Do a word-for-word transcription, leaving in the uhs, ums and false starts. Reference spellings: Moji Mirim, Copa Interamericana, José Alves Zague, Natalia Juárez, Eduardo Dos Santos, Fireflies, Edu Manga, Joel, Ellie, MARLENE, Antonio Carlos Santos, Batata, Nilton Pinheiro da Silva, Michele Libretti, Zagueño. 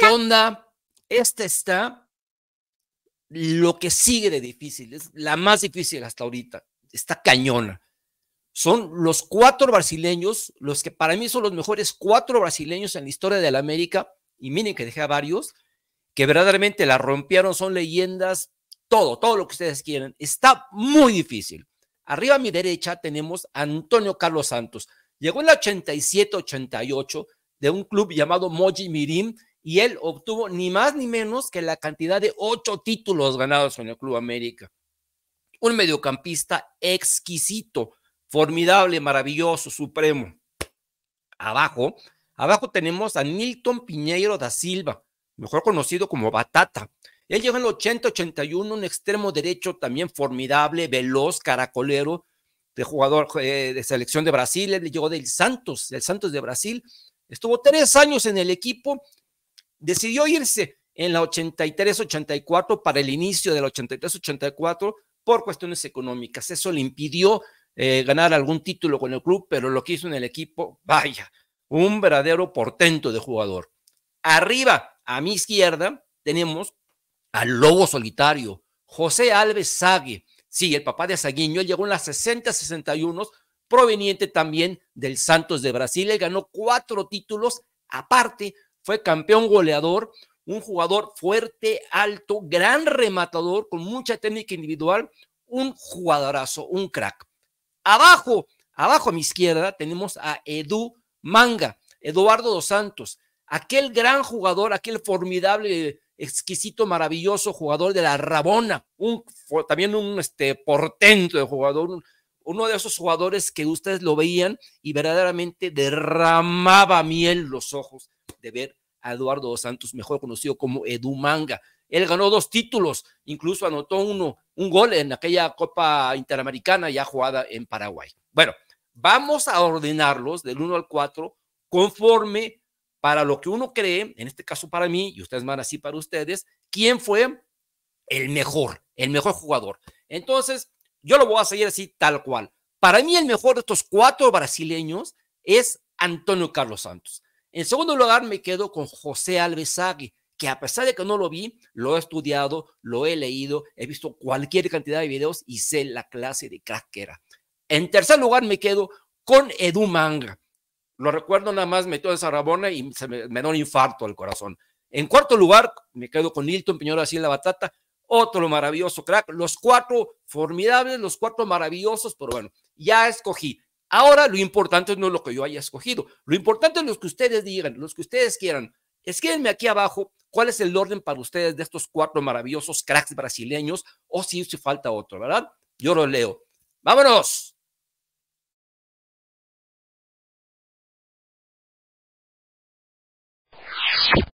¿Qué onda? Este está lo que sigue de difícil, es la más difícil hasta ahorita, está cañona. Son los cuatro brasileños, los que para mí son los mejores cuatro brasileños en la historia de la América, y miren que dejé a varios, que verdaderamente la rompieron, son leyendas, todo, todo lo que ustedes quieran. Está muy difícil. Arriba a mi derecha tenemos a Antonio Carlos Santos. Llegó en la ochenta y siete ochenta y ocho de un club llamado Moji Mirim, y él obtuvo ni más ni menos que la cantidad de ocho títulos ganados en el Club América. Un mediocampista exquisito, formidable, maravilloso, supremo. Abajo, abajo tenemos a Nilton Pinheiro da Silva, mejor conocido como Batata. Él llegó en el ochenta ochenta y uno, un extremo derecho también formidable, veloz, caracolero, de jugador eh, de selección de Brasil. Él llegó del Santos, del Santos de Brasil. Estuvo tres años en el equipo, decidió irse en la ochenta y tres ochenta y cuatro para el inicio de la ochenta y tres ochenta y cuatro por cuestiones económicas. Eso le impidió eh, ganar algún título con el club, pero lo que hizo en el equipo, vaya, un verdadero portento de jugador. Arriba, a mi izquierda, tenemos al lobo solitario, José Alves Zague. Sí, el papá de Zagueño. Él llegó en las sesenta sesenta y uno, proveniente también del Santos de Brasil. Él ganó cuatro títulos, aparte fue campeón goleador, un jugador fuerte, alto, gran rematador, con mucha técnica individual, un jugadorazo, un crack. Abajo, abajo a mi izquierda, tenemos a Edu Manga, Eduardo Dos Santos. Aquel gran jugador, aquel formidable, exquisito, maravilloso jugador de la Rabona, un, también un este, portento de jugador, uno de esos jugadores que ustedes lo veían y verdaderamente derramaba miel los ojos de ver a Eduardo Dos Santos, mejor conocido como Edu Manga. Él ganó dos títulos, incluso anotó uno, un gol en aquella Copa Interamericana ya jugada en Paraguay. Bueno, vamos a ordenarlos del uno al cuatro conforme para lo que uno cree, en este caso para mí, y ustedes van así para ustedes, ¿quién fue el mejor, el mejor jugador? Entonces, yo lo voy a seguir así tal cual. Para mí el mejor de estos cuatro brasileños es Antonio Carlos Santos. En segundo lugar me quedo con José Alves Zague, que a pesar de que no lo vi, lo he estudiado, lo he leído, he visto cualquier cantidad de videos y sé la clase de crack que era. En tercer lugar me quedo con Edu Manga. Lo recuerdo nada más, metió esa rabona y se me, me da un infarto al corazón. En cuarto lugar, me quedo con Nilton Pinheiro da Silva Batata, otro maravilloso crack. Los cuatro formidables, los cuatro maravillosos, pero bueno, ya escogí. Ahora lo importante no es lo que yo haya escogido, lo importante es lo que ustedes digan, los que ustedes quieran. Escríbanme aquí abajo cuál es el orden para ustedes de estos cuatro maravillosos cracks brasileños, o si, si falta otro, ¿verdad? Yo lo leo. ¡Vámonos!